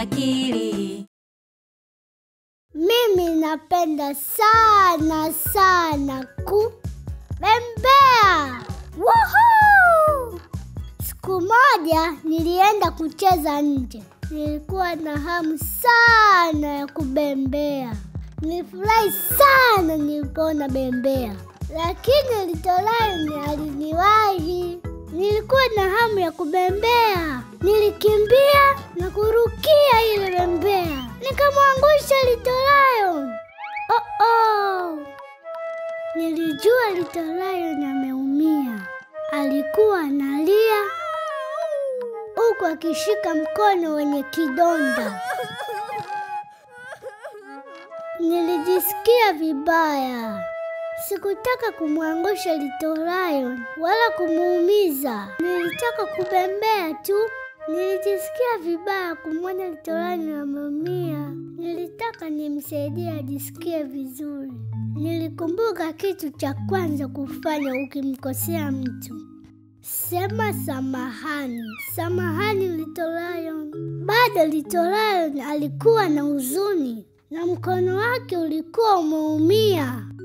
Akili. Mimi napenda sana kutembea. Woohoo! Siku moja nilienda kucheza nje. Nilikuwa na hamu sana ya kubembea. Nilifurahi sana nilipoona bembea. Lakini litolani aliniwahi. Nilikuwa na hamu ya kubembea. Nilikimbia na kurukia ile bembea. Nikamwangusha Little Lion. Nilijua Little Lion ameumia. Alikuwa analia huku akishika mkono wenye kidonda. Nilijisikia vibaya. Sikutaka kumwangusha Little Lion wala kumuumiza. Nilitaka kubembea tu. Nilijisikia vibaya kumwona Little Lion ameumia. Nilitaka nimsaidie ajisikie vizuri. Nilikumbuka kitu cha kwanza kufanya ukimkosea mtu. Sema samahani Little Lion. Bado Little Lion alikuwa na huzuni na mkono wake ulikuwa umeumia.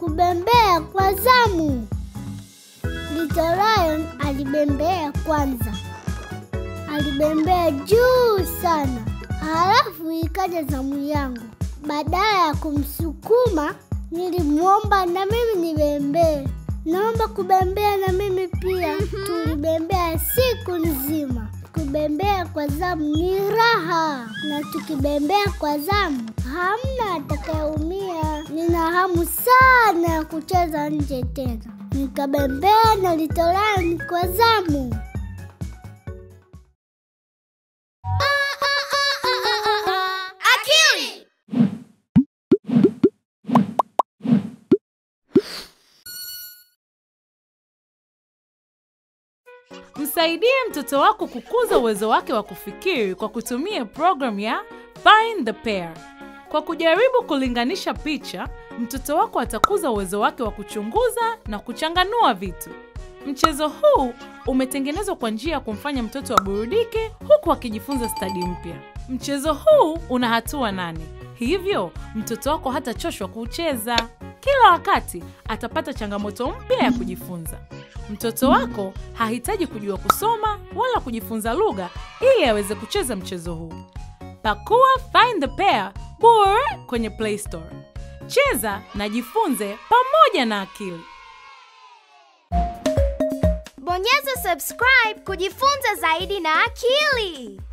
kubembea kwa zamu. Little Lion alibembea kwanza. Alibembea juu sana. Halafu ikaja zamu yangu. Badala ya kumsukuma, nilimwomba na mimi nibembee. Naomba kubembea na mimi pia. Tulibembea siku nzima. Kubembea kwa zamu ni raha. Na tukibembea kwa zamu, hamna atakayeumia. Nina hamu sana ya kucheza nje tena. Nikabembea na Little Lion kwa zamu. Msaidie mtoto wako kukuza uwezo wake wa kufikiri kwa kutumia program ya Find the Pair. Kwa kujaribu kulinganisha picha, mtoto wako atakuza uwezo wake wa kuchunguza na kuchanganua vitu. Mchezo huu umetengenezwa kwa njia ya kumfanya mtoto aburudike huku akijifunza stadi mpya. Mchezo huu una hatua 8. Hivyo, mtoto wako hatachoshwa kucheza. Kila wakati atapata changamoto mpya ya kujifunza. Mtoto wako hahitaji kujua kusoma wala kujifunza lugha ili aweze kucheza mchezo huu. Pakua Find the Pair bure kwenye Play Store. Cheza na jifunze pamoja na akili. Bonyeza subscribe kujifunza zaidi na akili.